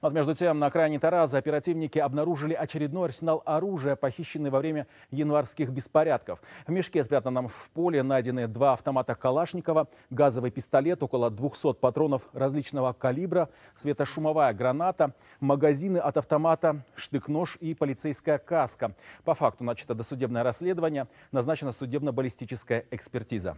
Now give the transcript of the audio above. Вот между тем, на окраине Тараза оперативники обнаружили очередной арсенал оружия, похищенный во время январских беспорядков. В мешке, спрятанном в поле, найдены 2 автомата Калашникова, газовый пистолет, около 200 патронов различного калибра, светошумовая граната, магазины от автомата, штык-нож и полицейская каска. По факту начато досудебное расследование, назначена судебно-баллистическая экспертиза.